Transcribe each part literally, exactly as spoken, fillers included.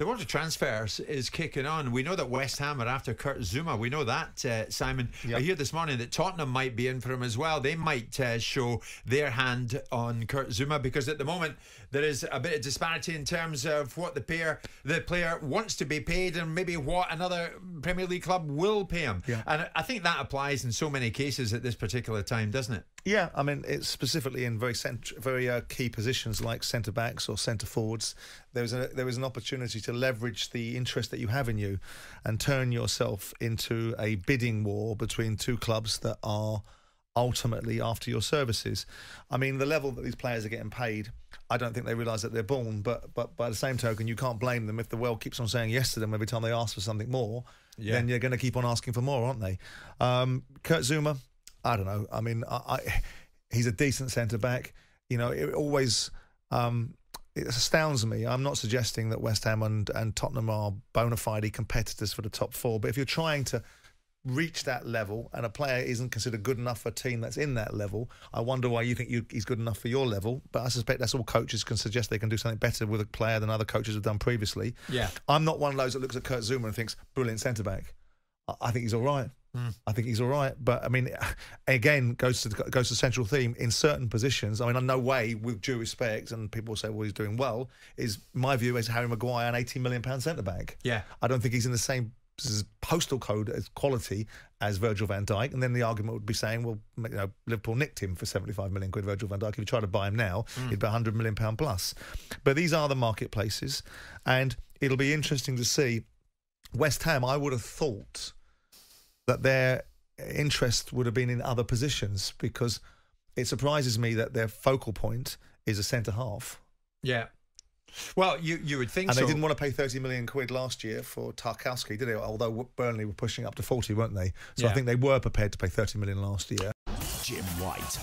The world of transfers is kicking on. We know that West Ham are after Kurt Zouma. We know that, uh, Simon. Yep. I hear this morning that Tottenham might be in for him as well. They might uh, show their hand on Kurt Zouma, because at the moment there is a bit of disparity in terms of what the pair, the player wants to be paid and maybe what another Premier League club will pay him. Yeah. And I think that applies in so many cases at this particular time, doesn't it? Yeah, I mean, it's specifically in very centr very uh, key positions like centre backs or centre forwards. There is a there is an opportunity to leverage the interest that you have in you, and turn yourself into a bidding war between two clubs that are ultimately after your services. I mean, the level that these players are getting paid, I don't think they realise that they're born. But but by the same token, you can't blame them if the world keeps on saying yes to them every time they ask for something more. Yeah. Then you're going to keep on asking for more, aren't they? Um, Kurt Zouma. I don't know. I mean, I, I, he's a decent centre-back. You know, it always um, it astounds me. I'm not suggesting that West Ham and, and Tottenham are bona fide competitors for the top four, but if you're trying to reach that level and a player isn't considered good enough for a team that's in that level, I wonder why you think you, he's good enough for your level. But I suspect that's all coaches can suggest. They can do something better with a player than other coaches have done previously. Yeah, I'm not one of those that looks at Kurt Zouma and thinks, brilliant centre-back. I, I think he's all right. Mm. I think he's all right, but I mean, again, goes to the, goes to the central theme. In certain positions, I mean, in no way, with due respect, and people will say, well, he's doing well, is my view as Harry Maguire, an eighty million pound centre-back. Yeah. I don't think he's in the same postal code as quality as Virgil van Dijk, and then the argument would be saying, well, you know, Liverpool nicked him for seventy-five million quid, Virgil van Dijk. If you try to buy him now, mm. it'd be a hundred million pound plus. But these are the marketplaces, and it'll be interesting to see. West Ham, I would have thought that their interest would have been in other positions, because it surprises me that their focal point is a centre-half. Yeah. Well, you, you would think so. And they didn't want to pay thirty million quid last year for Tarkovsky, did they? Although Burnley were pushing up to forty, weren't they? So yeah. I think they were prepared to pay thirty million last year. Jim White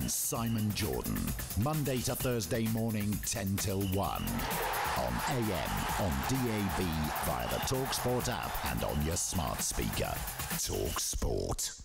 and Simon Jordan, Monday to Thursday morning, ten till one. On A M, on D A B, via the TalkSport app, and on your smart speaker. TalkSport.